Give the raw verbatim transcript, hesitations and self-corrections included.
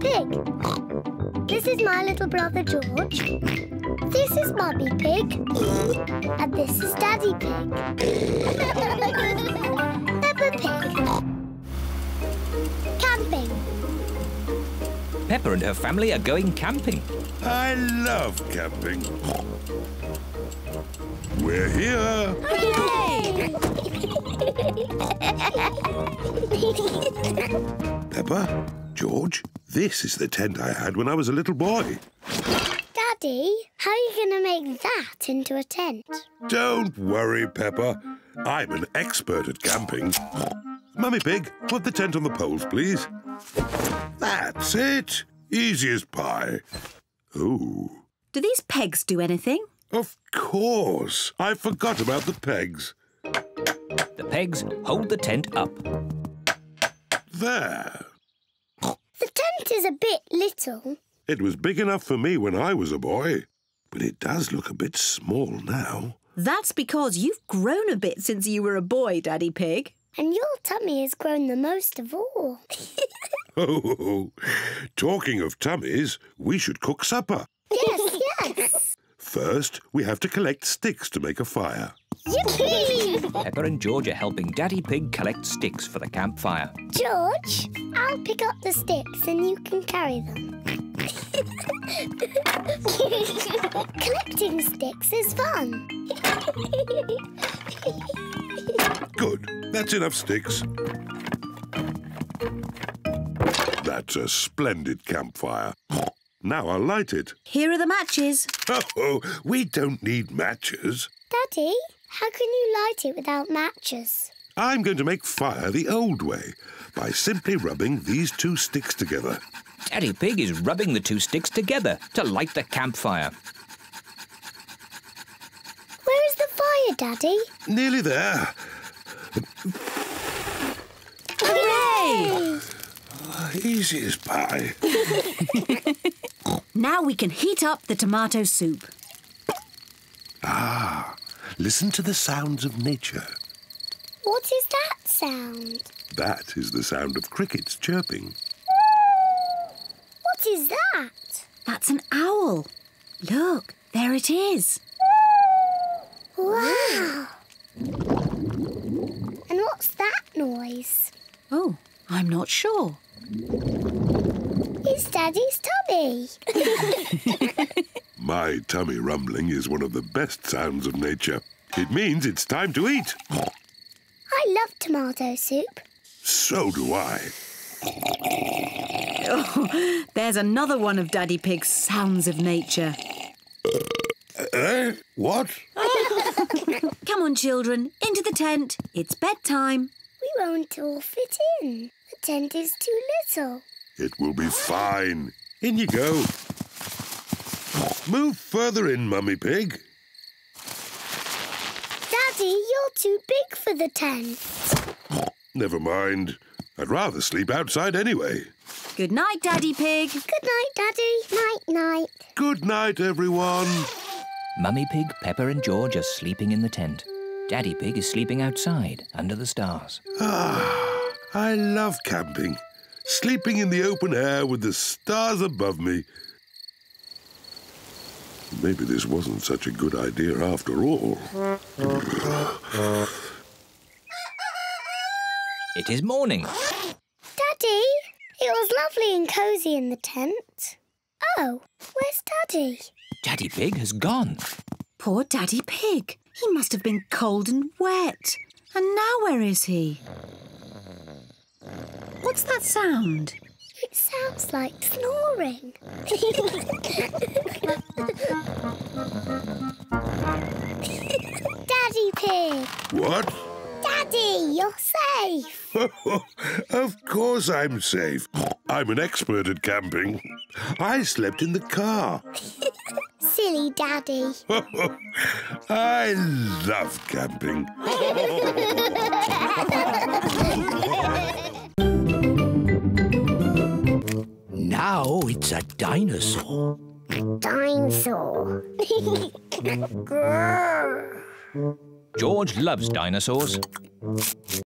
Pig. This is my little brother George. This is Mummy Pig. And this is Daddy Pig. Peppa Pig. Camping. Peppa and her family are going camping. I love camping. We're here! Hooray! Peppa, George, this is the tent I had when I was a little boy. Daddy, how are you going to make that into a tent? Don't worry, Peppa. I'm an expert at camping. Mummy Pig, put the tent on the poles, please. That's it. Easy as pie. Ooh. Do these pegs do anything? Of course. I forgot about the pegs. The pegs hold the tent up. There. The tent is a bit little. It was big enough for me when I was a boy, but it does look a bit small now. That's because you've grown a bit since you were a boy, Daddy Pig. And your tummy has grown the most of all. Oh, talking of tummies, we should cook supper. Yes, yes. First, we have to collect sticks to make a fire. Yippee! Peppa and George are helping Daddy Pig collect sticks for the campfire. George, I'll pick up the sticks and you can carry them. Collecting sticks is fun. Good. That's enough sticks. That's a splendid campfire. Now I'll light it. Here are the matches. Oh, we don't need matches. Daddy, how can you light it without matches? I'm going to make fire the old way by simply rubbing these two sticks together. Daddy Pig is rubbing the two sticks together to light the campfire. Where is the fire, Daddy? Nearly there. Hooray! Easy as pie. Now we can heat up the tomato soup. Ah, listen to the sounds of nature. What is that sound? That is the sound of crickets chirping. What is that? That's an owl. Look, there it is. Wow! And what's that noise? Oh, I'm not sure. It's Daddy's tummy. My tummy rumbling is one of the best sounds of nature. It means it's time to eat. I love tomato soup. So do I. Oh, there's another one of Daddy Pig's sounds of nature. Uh, eh? What? Come on, children, into the tent. It's bedtime. We won't all fit in. The tent is too little. It will be fine. In you go. Move further in, Mummy Pig. Daddy, you're too big for the tent. Never mind. I'd rather sleep outside anyway. Good night, Daddy Pig. Good night, Daddy. Night-night. Good night, everyone. Mummy Pig, Peppa and George are sleeping in the tent. Daddy Pig is sleeping outside, under the stars. Ah, I love camping. Sleeping in the open air with the stars above me. Maybe this wasn't such a good idea after all. It is morning. Daddy, it was lovely and cosy in the tent. Oh, where's Daddy? Daddy Pig has gone. Poor Daddy Pig. He must have been cold and wet. And now where is he? What's that sound? It sounds like snoring. Daddy Pig! What? Daddy, you're safe. Of course I'm safe. I'm an expert at camping. I slept in the car. Silly Daddy. I love camping. Now it's a dinosaur. Dinosaur. George loves dinosaurs.